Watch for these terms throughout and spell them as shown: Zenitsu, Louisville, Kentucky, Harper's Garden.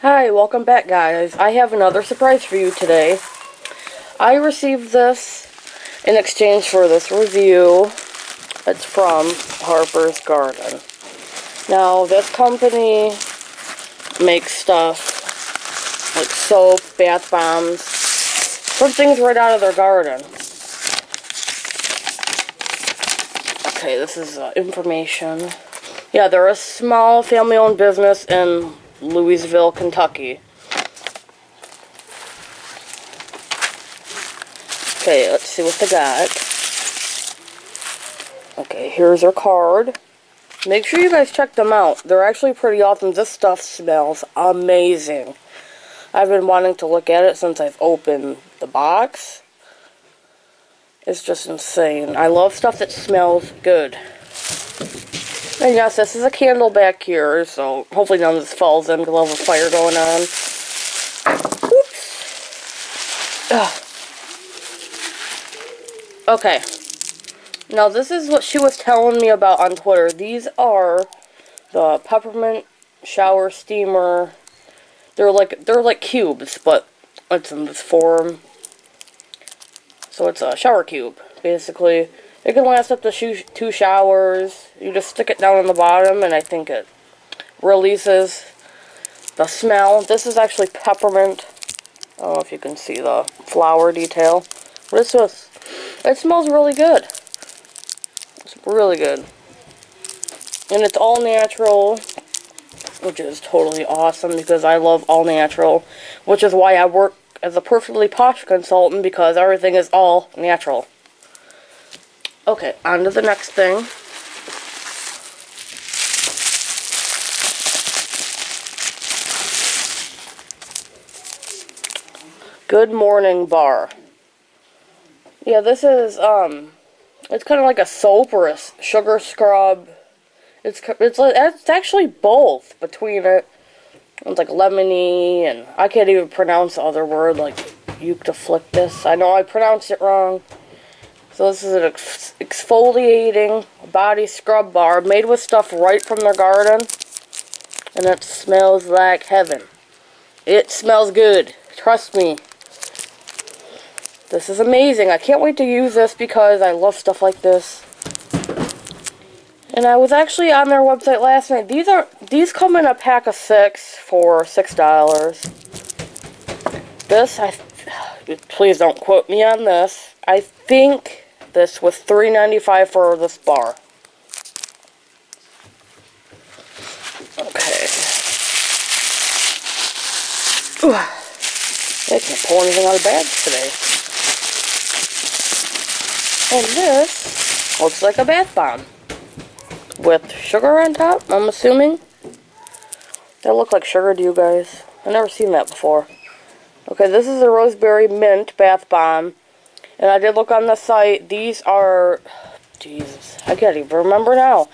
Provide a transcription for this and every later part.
Hi, welcome back guys. I have another surprise for you today. I received this in exchange for this review. It's from Harper's Garden. Now, this company makes stuff like soap, bath bombs, some things right out of their garden. Okay, this is information. Yeah, they're a small family-owned business in Louisville, Kentucky. Okay, let's see what they got. Okay, here's their card. Make sure you guys check them out. They're actually pretty awesome. This stuff smells amazing. I've been wanting to look at it since I've opened the box. It's just insane. I love stuff that smells good. And yes, this is a candle back here, so hopefully none of this falls in because I'll have a fire going on. Oops. Ugh. Okay. Now, this is what she was telling me about on Twitter. These are the peppermint shower steamer. They're like cubes, but it's in this form. So it's a shower cube, basically. It can last up to two showers. You just stick it down on the bottom, and I think it releases the smell. This is actually peppermint. I don't know if you can see the flower detail. What is this? It smells really good. It's really good. And it's all natural, which is totally awesome because I love all natural, which is why I work as a Perfectly Posh consultant, because everything is all natural. Okay, on to the next thing. Good Morning Bar. Yeah, this is, it's kind of like a soap or a sugar scrub. It's actually both between it. It's like lemony, and I can't even pronounce the other word, like eucalyptus. I know I pronounced it wrong. So this is an exfoliating body scrub bar made with stuff right from their garden. And it smells like heaven. It smells good. Trust me. This is amazing. I can't wait to use this because I love stuff like this. And I was actually on their website last night. These come in a pack of 6 for $6. This, please don't quote me on this. I think this was $3.95 for this bar. Okay. Ooh. I can't pull anything out of bags today. And this looks like a bath bomb with sugar on top, I'm assuming. They look like sugar to you guys. I've never seen that before. Okay, this is a roseberry mint bath bomb. And I did look on the site. These are, Jesus, I can't even remember now.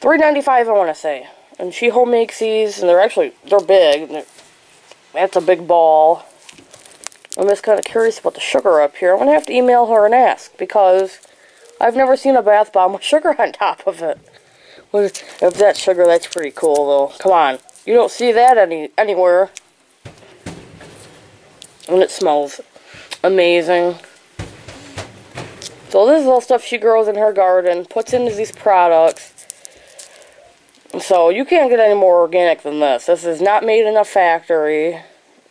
$3.95, I want to say. And she home makes these, and they're big. That's a big ball. I'm just kind of curious about the sugar up here. I'm going to have to email her and ask, because I've never seen a bath bomb with sugar on top of it. If that's sugar, that's pretty cool, though. Come on. You don't see that anywhere. And it smells amazing. So this is all stuff she grows in her garden, puts into these products. So you can't get any more organic than this. This is not made in a factory.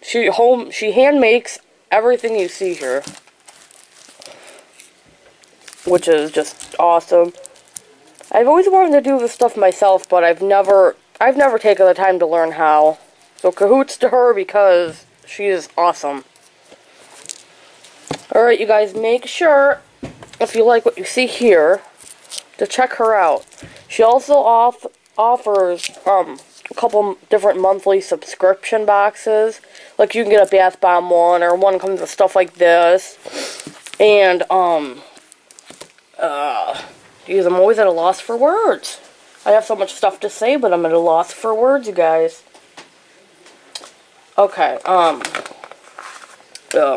She hand makes everything you see here, which is just awesome. I've always wanted to do this stuff myself, but I've never taken the time to learn how. So cahoots to her, because she is awesome. Alright, you guys, make sure, if you like what you see here, to check her out. She also offers a couple different monthly subscription boxes. Like, you can get a bath bomb one, or one comes with stuff like this. And, geez, I'm always at a loss for words. I have so much stuff to say, but I'm at a loss for words, you guys. Okay, oh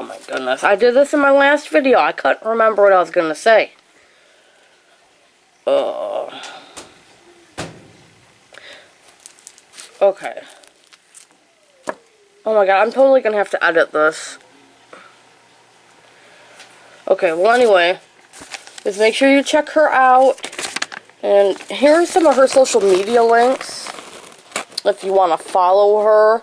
my goodness. I did this in my last video. I couldn't remember what I was going to say. Okay. Oh my god, I'm totally gonna have to edit this. Okay, well anyway, just make sure you check her out. And here are some of her social media links if you want to follow her.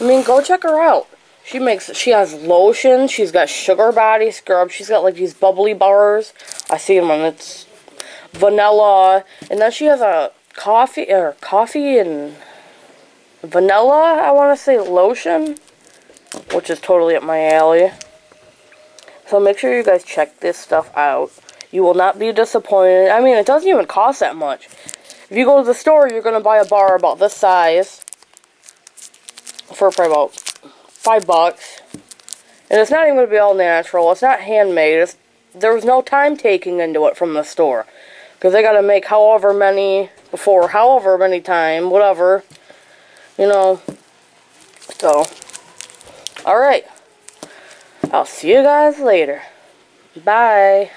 I mean, go check her out. She has lotion, she's got sugar body scrub, she's got like these bubbly bars. I see them, and it's vanilla, and then she has a coffee and vanilla, I want to say, lotion, which is totally up my alley. So make sure you guys check this stuff out. You will not be disappointed. I mean, it doesn't even cost that much. If you go to the store, you're going to buy a bar about this size for probably about $5. And it's not even going to be all natural. It's not handmade. There was no time taking into it from the store, because they got to make however many before however many time, whatever. You know. So. Alright. I'll see you guys later. Bye.